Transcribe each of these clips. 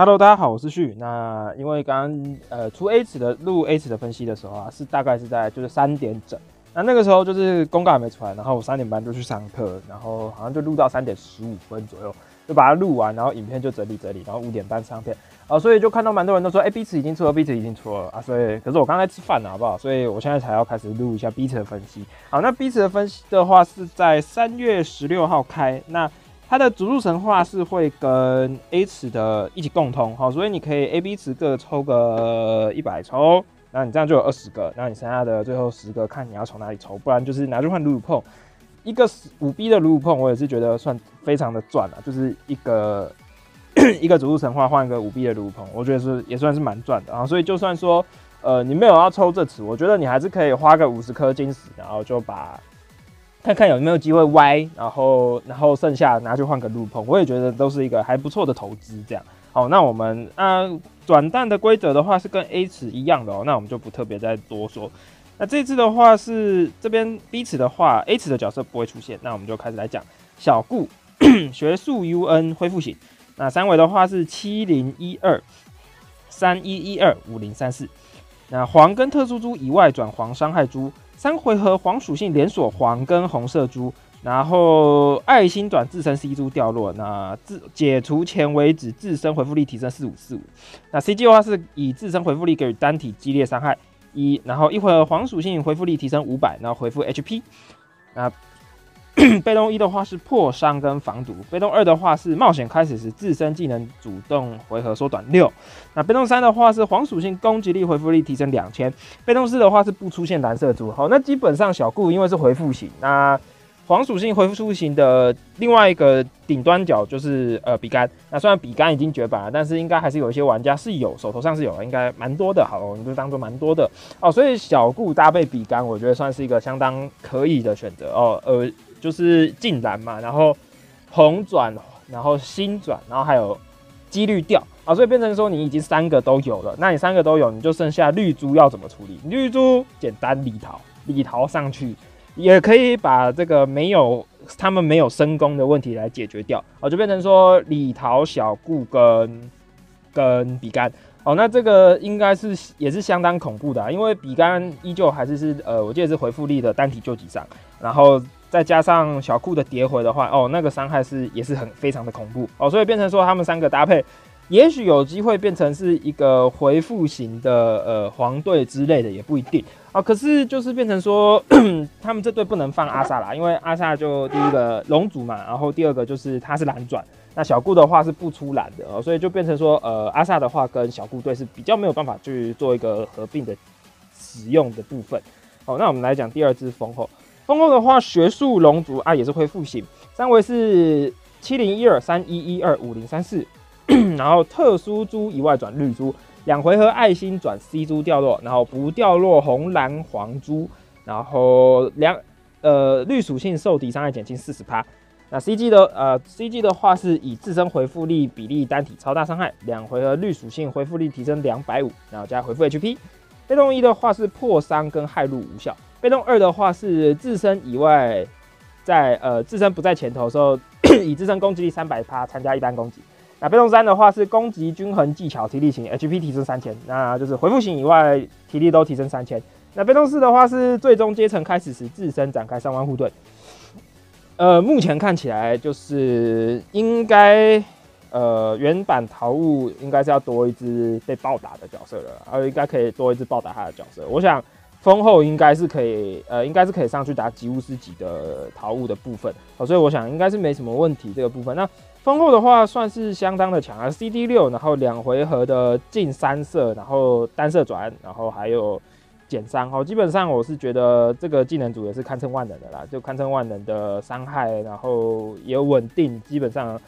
Hello， 大家好，我是旭。那因为刚刚录 A 池的分析的时候啊，大概是在3点整，那个时候就是公告还没出来，然后我3点半就去上课，然后好像就录到3点15分左右，就把它录完，然后影片就整理，然后5点半上片啊，所以就看到蛮多人都说，B 池已经出了 ，B 池已经出了啊，所以可是我刚才吃饭了，好不好？所以我现在才要开始录一下 B 池的分析。好，那 B 池的分析的话是在3月16号开，那它的主柱神话是会跟 A 池的一起共通，好，所以你可以 A、B 池各抽个100抽，然后你这样就有20个，然后你剩下的最后10个看你要从哪里抽，不然就是拿去换鲁碰。一个5B 的鲁碰，我也是觉得算非常的赚了，就是一个主柱神话换一个5B 的鲁碰，我觉得也算是蛮赚的啊。所以就算说你没有要抽这池，我觉得你还是可以花个50颗金石，然后就把。看看有没有机会歪，然后剩下拿去换个路碰，我也觉得都是一个还不错的投资。这样，好，那我们转蛋的规则的话是跟 A 池一样的哦，那我们就不特别再多说。那这次的话是这边 B 池的话 ，A 池的角色不会出现，那我们就开始来讲小顾学术 UN 恢复型。那三维的话是701231125034。那黄跟特殊猪以外转黄伤害猪。3回合黄属性连锁黄跟红色猪，然后爱心转自身 C 猪掉落，那解除前为止自身回复力提升4545。那 CG 的话是以自身回复力给予单体激烈伤害1，然后1回合黄属性回复力提升500，然后回复 HP。那被动1的话是破伤跟防毒，被动2的话是冒险开始时自身技能主动回合缩短6。那被动3的话是黄属性攻击力回复力提升2000，被动4的话是不出现蓝色猪。好，那基本上小顾因为是回复型，那黄属性回复型的另外一个顶端角就是比干。那虽然比干已经绝版了，但是应该还是有一些玩家是有手头上是有的，应该蛮多的。好，我们就当做蛮多的哦。所以小顾搭配比干，我觉得算是一个相当可以的选择哦。就是进蓝嘛，然后红转，然后新转，然后还有几率掉啊，所以变成说你已经3个都有了，那你3个都有，你就剩下绿猪要怎么处理？绿猪简单理逃上去，也可以把这个他们没有深攻的问题来解决掉啊，就变成说理逃小顾跟比干。好，那这个应该也是相当恐怖的啊，因为比干依旧还是我记得是回复力的单体救急伤，然后。再加上小库的叠回的话，哦，那个伤害也是非常的恐怖哦，所以变成说他们3个搭配，也许有机会变成是一个回复型的黄队之类的也不一定啊，哦。可是就是变成说他们这队不能放阿萨啦，因为阿萨就第一个龙族嘛，然后第二个就是他是蓝转，那小顾的话是不出蓝的哦，所以就变成说阿萨的话跟小顾队是比较没有办法去做一个合并的使用的部分。好，那我们来讲第二支风后。风后的话，学术龙族啊也是恢复型，3维是701231125034，然后特殊猪以外转绿猪，2回合爱心转 C 猪掉落，然后不掉落红蓝黄猪，然后绿属性受敌伤害减轻40%。那 CG 的话是以自身回复力比例单体超大伤害，2回合绿属性回复力提升250，然后加回复 HP。被动1的话是破伤跟害入无效。被动2的话是自身以外自身不在前头的时候以自身攻击力 300% 参加一般攻击。那被动3的话是攻击均衡技巧体力型 HP 提升 3000， 那就是回复型以外体力都提升 3000。那被动4的话是最终阶层开始时自身展开3万护盾。目前看起来就是应该原版桃物应该是要多一只被暴打的角色了，应该可以多一只暴打他的角色。我想风后应该是可以上去打吉乌斯级的桃物的部分，哦，所以我想应该是没什么问题这个部分。那风后的话算是相当的强啊 ，CD6， 然后2回合的近3射，然后单射转，然后还有减伤，哦，基本上我是觉得这个技能组也是堪称万能的啦，就堪称万能的伤害，然后也稳定，基本上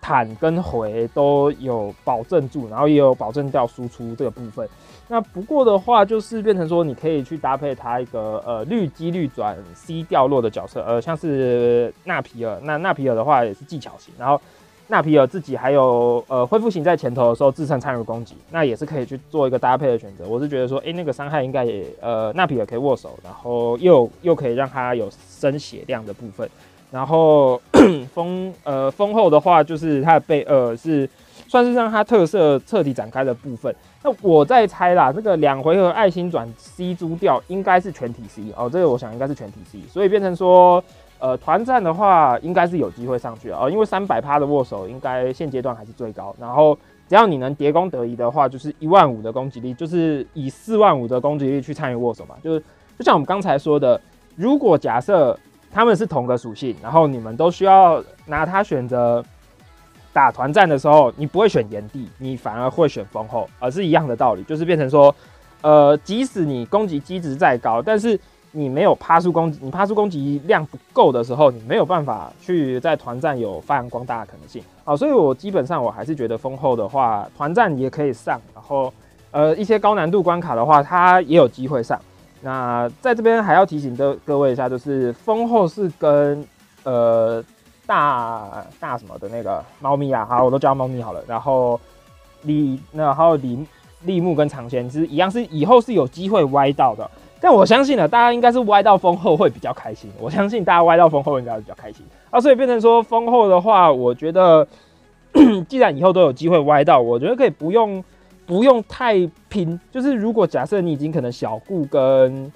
坦跟回都有保证住，然后也有保证掉输出这个部分。那不过的话，就是变成说，你可以去搭配它一个绿几率转 C 掉落的角色，像是纳皮尔。那纳皮尔的话也是技巧型，然后纳皮尔自己还有恢复型在前头的时候自身参与攻击，那也是可以去做一个搭配的选择。我是觉得说，那个伤害应该也纳皮尔可以握手，然后又可以让它有升血量的部分。然后风后的话，就是它的背是。算是让他特色彻底展开的部分。那我在猜啦，这个2回合爱心转 C 猪掉应该是全体 C 哦，这个我想应该是全体 C， 所以变成说，团战的话应该是有机会上去啊，因为300%的握手应该现阶段还是最高，然后。 只要你能叠攻得宜的话，就是15000的攻击力，就是以45000的攻击力去参与握手嘛。就是就像我们刚才说的，如果假设他们是同个属性，然后你们都需要拿它选择打团战的时候，你不会选炎帝，你反而会选封后，而是一样的道理，就是变成说，即使你攻击机值再高，但是你没有趴数攻击，你趴数攻击量不够的时候，你没有办法去在团战有发扬光大的可能性。 啊、哦，所以我基本上我还是觉得封后的话，团战也可以上，然后一些高难度关卡的话，它也有机会上。那在这边还要提醒各位一下，就是封后是跟大什么的那个猫咪啊，好，我都叫猫咪好了。然后栗木跟长仙是一样，是以后是有机会歪到的。但我相信呢，大家应该是歪到封后会比较开心。我相信大家歪到封后应该会比较开心。 啊，所以变成说封后的话，我觉得既然以后都有机会歪到，我觉得可以不用太拼。就是如果假设你已经可能小顾跟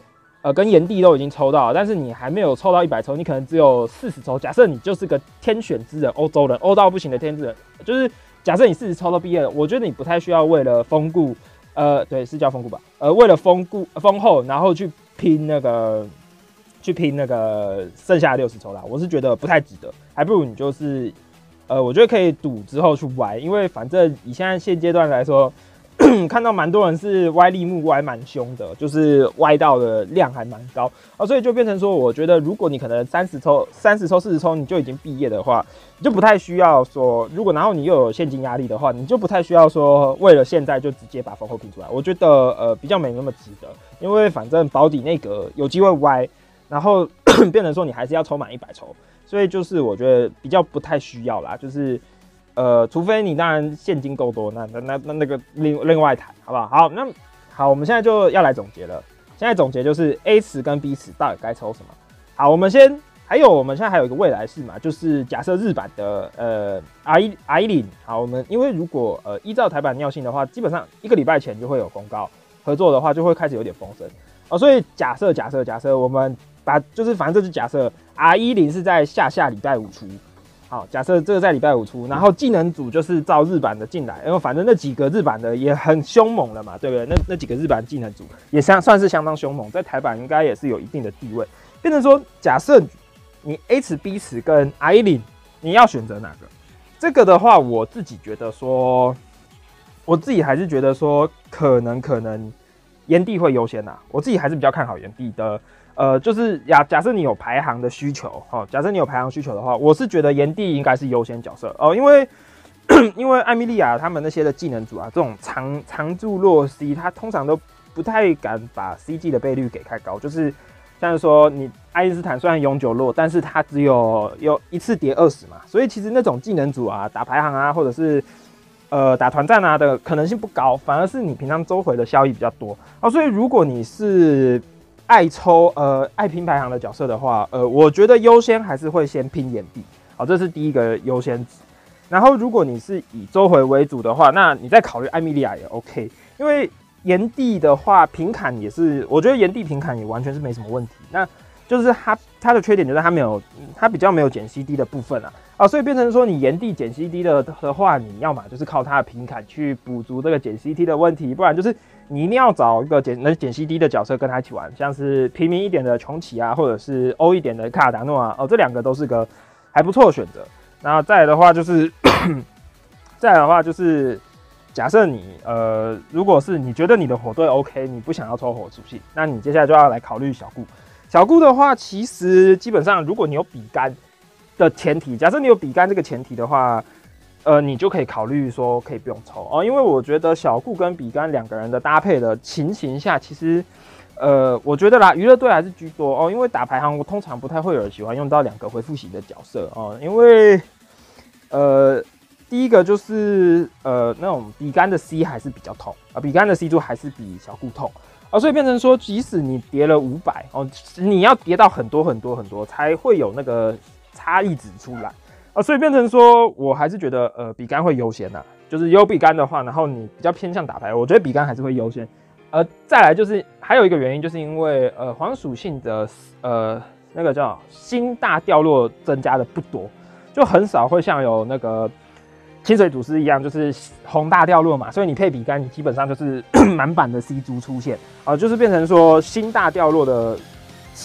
炎帝都已经抽到了，但是你还没有抽到100抽，你可能只有40抽。假设你就是个天选之人，欧洲人，欧到不行的天之人，就是假设你40抽都毕业了，我觉得你不太需要为了封顾，对，是叫封顾吧？为了封后，然后去拼那个。 去拼那个剩下的60抽啦，我是觉得不太值得，还不如你就是，我觉得可以赌之后去歪，因为反正以现阶段来说，看到蛮多人是歪栗木歪蛮凶的，就是歪到的量还蛮高啊，所以就变成说，我觉得如果你可能30抽、40抽你就已经毕业的话，你就不太需要说，如果然后你又有现金压力的话，你就不太需要说为了现在就直接把封后拼出来，我觉得比较没那么值得，因为反正保底那个有机会歪。 然后变成说你还是要抽满100抽，所以就是我觉得比较不太需要啦，就是除非你当然现金够多，那个另外谈，好不好？好，那好，我们现在就要来总结了。现在总结就是 A 池跟 B 池到底该抽什么？好，我们先我们现在还有一个未来式嘛，就是假设日版的R1 好，我们因为如果依照台版尿性的话，基本上1个礼拜前就会有公告，合作的话就会开始有点风声哦，所以假设我们。 把就是反正就是假设 R10是在下礼拜5出，好，假设这个在礼拜5出，然后技能组就是照日版的进来，因为反正那几个日版的也很凶猛了嘛，对不对？那几个日版技能组也算是相当凶猛，在台版应该也是有一定的地位。变成说，假设你 A 池、B 池跟 R10，你要选择哪个？这个的话，我自己觉得说，我自己还是觉得说，可能炎帝会优先呐、啊，我自己还是比较看好炎帝的。 就是假设你有排行的需求，哦，假设你有排行需求的话，我是觉得炎帝应该是优先角色哦，因为艾米莉亚他们那些的技能组啊，这种常驻弱 C， 他通常都不太敢把 CG 的倍率给太高，就是像是说你爱因斯坦虽然永久弱，但是他只有1次叠20嘛，所以其实那种技能组啊，打排行啊，或者是。打团战啊的可能性不高，反而是你平常周回的效益比较多啊，所以如果你是。 爱抽爱拼排行的角色的话，我觉得优先还是会先拼炎帝，好，这是第一个优先值。然后如果你是以周回为主的话，那你再考虑艾米莉亚也 OK， 因为炎帝的话平砍也是，我觉得炎帝平砍也完全是没什么问题。那就是它的缺点就是它比较没有减 CD 的部分啊，啊，所以变成说你炎帝减 CD 的话，你要嘛就是靠它的平砍去补足这个减 CD 的问题，不然就是。 你一定要找一个能减 CD 的角色跟他一起玩，像是平民一点的穷奇啊，或者是欧一点的卡达诺啊，哦，这2个都是个还不错的选择。然后再来的话就是，假设你如果是你觉得你的火队 OK， 你不想要抽火属性，那你接下来就要来考虑小顾。小顾的话，其实基本上如果你有比干的前提，假设你有比干这个前提的话。 你就可以考虑说可以不用抽哦，因为我觉得小顾跟比干2个人的搭配的情形下，其实，我觉得啦，娱乐队还是居多哦，因为打排行我通常不太会有人喜欢用到2个回复型的角色哦，因为，第一个就是那种比干的 C 还是比较痛啊，比干的 C 就还是比小顾痛啊，所以变成说，即使你叠了500哦，你要叠到很多才会有那个差异值出来。 啊，所以变成说，我还是觉得比干会优先呐、啊。就是优比杆的话，然后你比较偏向打牌，我觉得比杆还是会优先。再来就是还有一个原因，就是因为黄属性的那个叫星大掉落增加的不多，就很少会像有那个清水祖师一样，就是红大掉落嘛，所以你配比杆，你基本上就是满版的 C 珠出现啊、就是变成说星大掉落的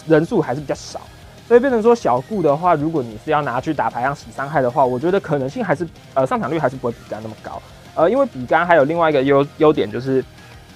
人数还是比较少，所以变成说小顾的话，如果你是要拿去打排行洗伤害的话，我觉得可能性还是上场率还是不会比杆那么高，因为比杆还有另外一个优点就是。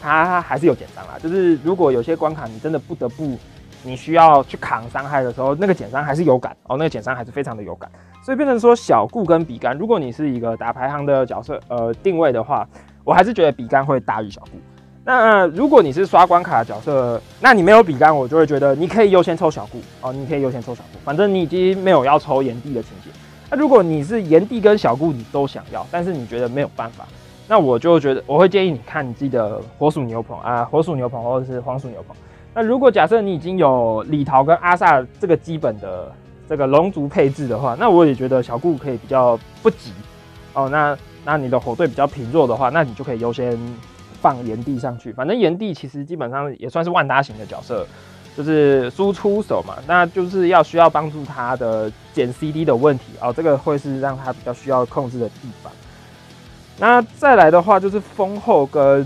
它还是有减伤啦，就是如果有些关卡你真的不得不，你需要去扛伤害的时候，那个减伤还是有感哦，那个减伤还是非常的有感，所以变成说小顾跟比干，如果你是一个打排行的角色定位的话，我还是觉得比干会大于小顾。那如果你是刷关卡的角色，那你没有比干，我就会觉得你可以优先抽小顾哦，你可以优先抽小顾，反正你已经没有要抽炎帝的情节。那如果你是炎帝跟小顾你都想要，但是你觉得没有办法。那我就觉得，我会建议你看你自己的火属牛棚啊，火属牛棚或者是黄属牛棚。那如果假设你已经有李桃跟阿萨这个基本的这个龙族配置的话，那我也觉得小顾可以比较不急哦。那你的火队比较贫弱的话，那你就可以优先放炎帝上去。反正炎帝其实基本上也算是万搭型的角色，就是输出手嘛，那就是要需要帮助他的减 CD 的问题哦，这个会是让他比较需要控制的地方。那再来的话就是风后跟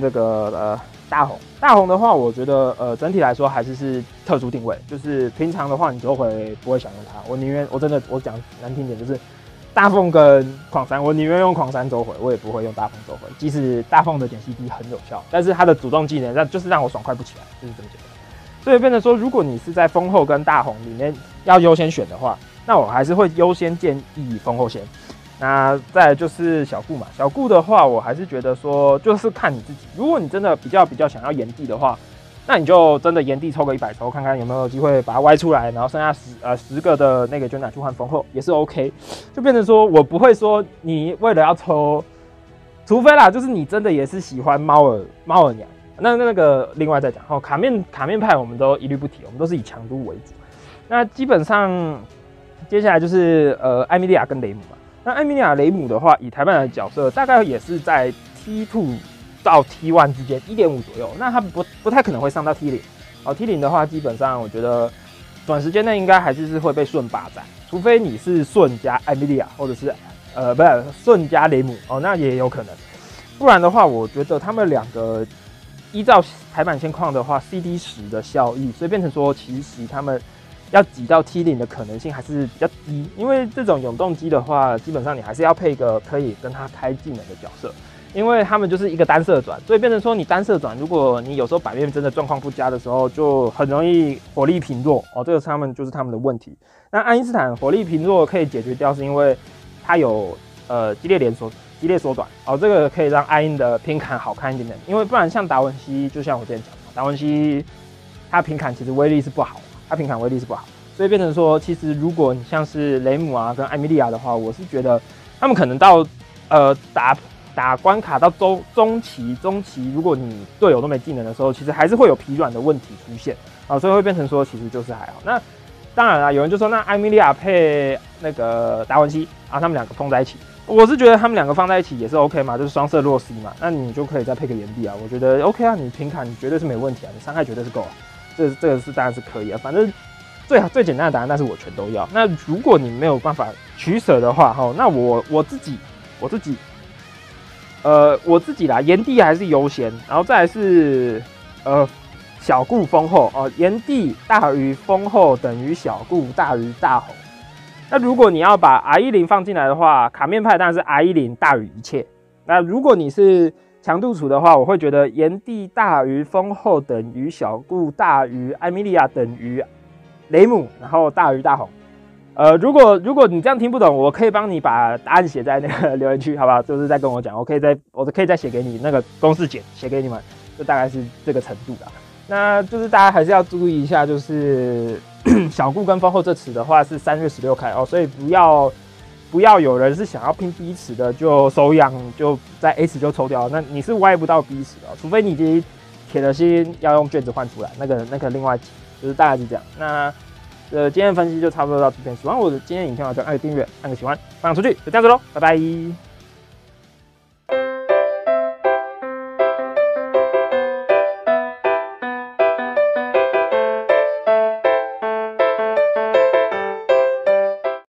这个大红的话，我觉得整体来说还是特殊定位，就是平常的话你就会不会想用它，我宁愿我真的我讲难听点就是大凤跟狂山，我宁愿用狂山走回，我也不会用大凤走回，即使大凤的减 CD 很有效，但是它的主动技能那就是让我爽快不起来，就是这么简单。所以变成说，如果你是在风后跟大红里面要优先选的话，那我还是会优先建议风后先。那再来就是小顾嘛，小顾的话，我还是觉得说，就是看你自己。如果你真的比较想要炎帝的话，那你就真的炎帝抽个100抽，看看有没有机会把它歪出来，然后剩下10个的那个捐款去换封后也是 OK。就变成说我不会说你为了要抽，除非啦，就是你真的也是喜欢猫耳娘，那个另外再讲。哦，卡面派我们都一律不提，我们都是以强度为主。那基本上接下来就是艾米莉亚跟雷姆嘛。那艾米莉亚雷姆的话，以台湾的角色大概也是在 T2 到 T1 之间 1.5 左右，那他不太可能会上到 T0。T0 的话，基本上我觉得短时间内应该还是会被顺霸占，除非你是顺加艾米莉亚，或者是不是顺加雷姆哦，那也有可能。不然的话，我觉得他们两个依照台版现况的话 ，CD10 的效益，所以变成说其实他们。要挤到 T0 的可能性还是比较低，因为这种永动机的话，基本上你还是要配一个可以跟他开技能的角色，因为他们就是一个单射转，所以变成说你单射转，如果你有时候版面真的状况不佳的时候，就很容易火力贫弱哦，这个是他们的问题。那爱因斯坦火力贫弱可以解决掉，是因为他有激烈缩短哦，这个可以让爱因的平砍好看一点点，因为不然像达文西，就像我之前讲的，达文西他平砍其实威力是不好。它平砍威力是不好，所以变成说，其实如果你像是雷姆啊跟艾米莉亚的话，我是觉得他们可能到打关卡到中期，如果你队友都没技能的时候，其实还是会有疲软的问题出现啊，所以会变成说其实就是还好。那当然啦，有人就说那艾米莉亚配那个达文西啊，他们两个碰在一起，我是觉得他们两个放在一起也是 OK 嘛，就是双色弱 C 嘛，那你就可以再配个炎帝啊，我觉得 OK 啊，你平砍你绝对是没问题啊，你伤害绝对是够啊。这个是当然是可以啊，反正最简单的答案，但是我全都要。那如果你没有办法取舍的话，哈，那我自己啦，炎帝还是优先，然后再来是小顾封后哦，炎帝大于封后等于小顾大于大红。那如果你要把 R10 放进来的话，卡面派当然是 R10 大于一切。那如果你是强度处的话，我会觉得炎帝大于封后等于小顾大于艾米莉亚等于雷姆，然后大于大红。如果你这样听不懂，我可以帮你把答案写在那个留言区，好不好？就是在跟我讲，我可以再写给你那个公式解，写给你们，就大概是这个程度啦。那就是大家还是要注意一下，就是小顾跟封后这次的话是3月16开哦，所以不要有人是想要拼 B 池的，就手痒就在 A 池就抽掉，那你是歪不到 B 池的，除非你已经铁了心要用卷子换出来，那个另外就是大概是这样。那今天的分析就差不多到这边，喜欢我的今天影片的话，就按个订阅，按个喜欢，分享出去，就这样子喽，拜拜。